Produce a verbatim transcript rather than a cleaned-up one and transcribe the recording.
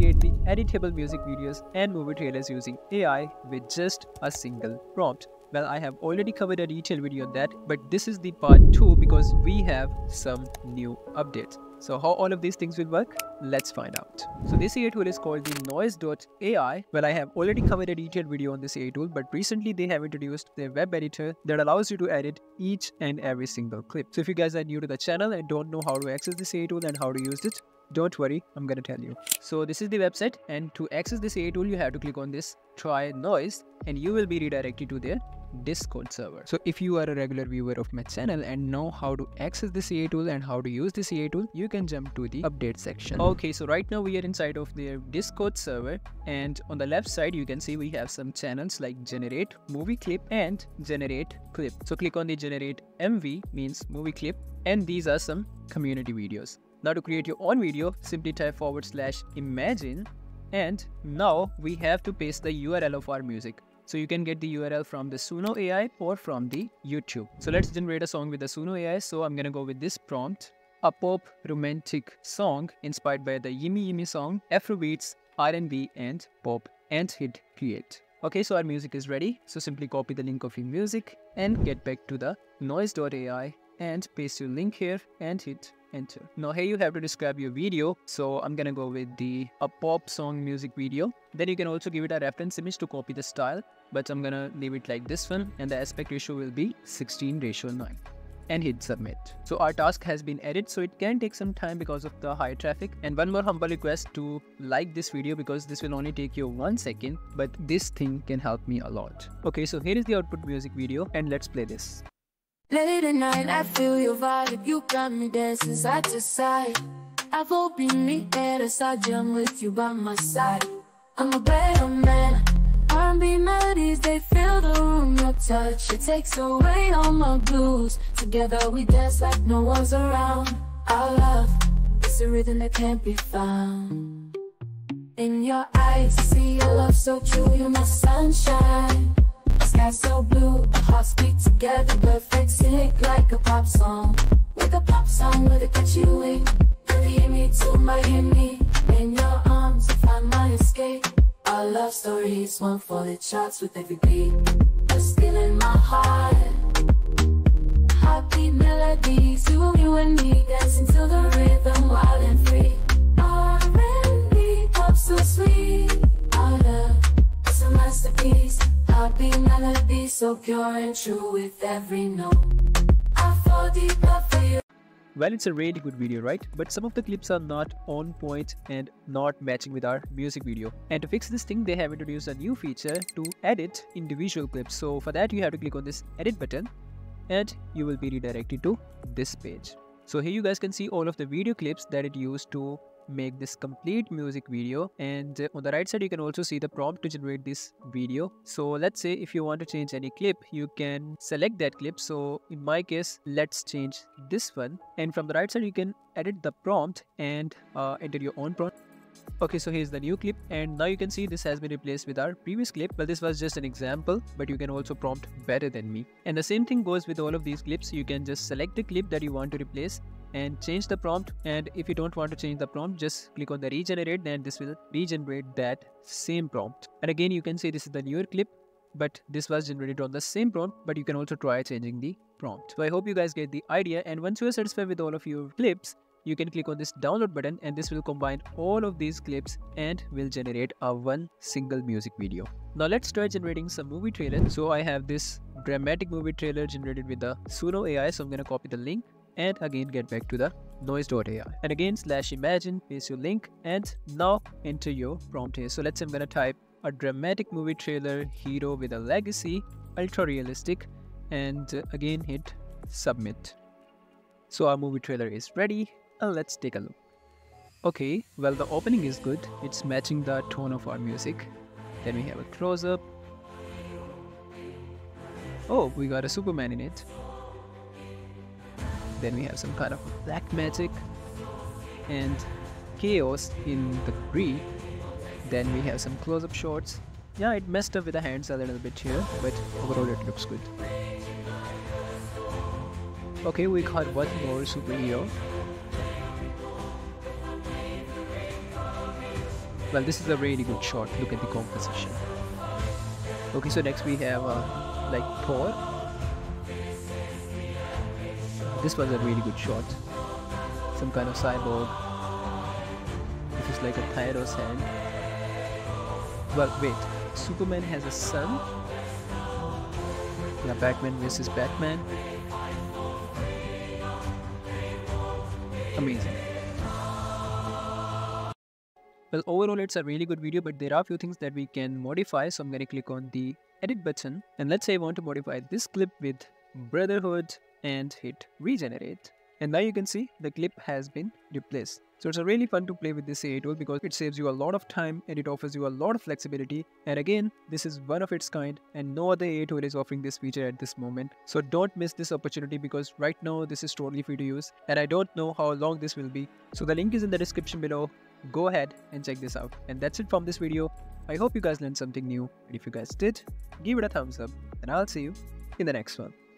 creately editable music videos and movie trailers using A I with just a single prompt. Well, I have already covered a detailed video on that, but this is the part two because we have some new updates. So how all of these things will work? Let's find out. So this A I tool is called the Noise dot A I. Well, I have already covered a detailed video on this A I tool, but recently they have introduced their web editor that allows you to edit each and every single clip. So if you guys are new to the channel and don't know how to access this A I tool and how to use it, don't worry, I'm gonna tell you. So this is the website, and to access this A I tool, you have to click on this try Noise and you will be redirected to their Discord server. So if you are a regular viewer of my channel and know how to access this A I tool and how to use this A I tool, you can jump to the update section. Okay, so right now we are inside of their Discord server, and on the left side you can see we have some channels like generate movie clip and generate clip. So click on the generate M V, means movie clip, and these are some community videos. Now to create your own video, simply type forward slash imagine, and now we have to paste the U R L of our music. So you can get the U R L from the Suno A I or from the YouTube. So let's generate a song with the Suno A I. So I'm gonna go with this prompt: a pop romantic song inspired by the Yimmy Yimmy song, Afrobeats, R and B and pop, and hit create. Okay, so our music is ready. So simply copy the link of your music and get back to the Noise dot A I and paste your link here and hit enter. Now here you have to describe your video, so I'm gonna go with the a pop song music video. Then you can also give it a reference image to copy the style, but I'm gonna leave it like this one, and the aspect ratio will be sixteen ratio nine, and hit submit. So our task has been added, so it can take some time because of the high traffic. And one more humble request to like this video, because this will only take you one second, but this thing can help me a lot. Okay, so here is the output music video, and let's play this. Late at night, I feel your vibe. You got me dancing side to side. I've opened me head as I jump with you by my side. I'm a better man. R and B melodies, they fill the room. Your touch, it takes away all my blues. Together we dance like no one's around. Our love is a rhythm that can't be found. In your eyes, I see your love so true. You're my sunshine. Sky so blue, our hearts beat together, perfect sync like a pop song. With a pop song, with a catchy wing, and you hear me to Miami. In your arms, I find my escape. Our love stories, one for the charts with every beat. You're still in my heart. Heartbeat melodies, you, you and me, dancing to the rhythm, wild and free. R and B, pop so sweet. Our love is a masterpiece. Heartbeat melodies so pure and true with every note. I fall deep love for you. Well, it's a really good video, right? But some of the clips are not on point and not matching with our music video. And to fix this thing, they have introduced a new feature to edit individual clips. So for that, you have to click on this edit button and you will be redirected to this page. So here you guys can see all of the video clips that it used to make this complete music video, and on the right side you can also see the prompt to generate this video. So let's say if you want to change any clip, you can select that clip. So in my case, let's change this one, and from the right side you can edit the prompt and uh, enter your own prompt. Okay, so here's the new clip, and now you can see this has been replaced with our previous clip. Well, this was just an example, but you can also prompt better than me. And the same thing goes with all of these clips. You can just select the clip that you want to replace and change the prompt, and if you don't want to change the prompt, just click on the regenerate, then this will regenerate that same prompt. And again, you can see this is the newer clip, but this was generated on the same prompt, but you can also try changing the prompt. So I hope you guys get the idea, and once you are satisfied with all of your clips, you can click on this download button, and this will combine all of these clips and will generate a one single music video. Now let's try generating some movie trailer. So I have this dramatic movie trailer generated with the Suno A I, so I'm gonna copy the link and again get back to the Noise dot A I, and again slash imagine, paste your link, and now enter your prompt here. So let's say I'm gonna type a dramatic movie trailer, hero with a legacy, ultra realistic, and again hit submit. So our movie trailer is ready, and let's take a look. Okay, well, the opening is good, it's matching the tone of our music. Then we have a close-up. Oh, we got a Superman in it. Then we have some kind of black magic and chaos in the tree. Then we have some close-up shots. Yeah, it messed up with the hands a little bit here, but overall it looks good. Okay, we got one more superhero. Well, this is a really good shot. Look at the composition. Okay, so next we have uh, like Thor. This was a really good shot. Some kind of cyborg. This is like a Thanos hand. Well, wait. Superman has a son. Yeah, Batman versus Batman. Amazing. Well, overall it's a really good video, but there are a few things that we can modify. So I'm going to click on the edit button, and let's say I want to modify this clip with Brotherhood and hit regenerate. And now you can see the clip has been replaced. So it's a really fun to play with this A I tool because it saves you a lot of time and it offers you a lot of flexibility. And again, this is one of its kind and no other A I tool is offering this feature at this moment. So don't miss this opportunity because right now this is totally free to use and I don't know how long this will be. So the link is in the description below. Go ahead and check this out. And that's it from this video. I hope you guys learned something new. And if you guys did, give it a thumbs up and I'll see you in the next one.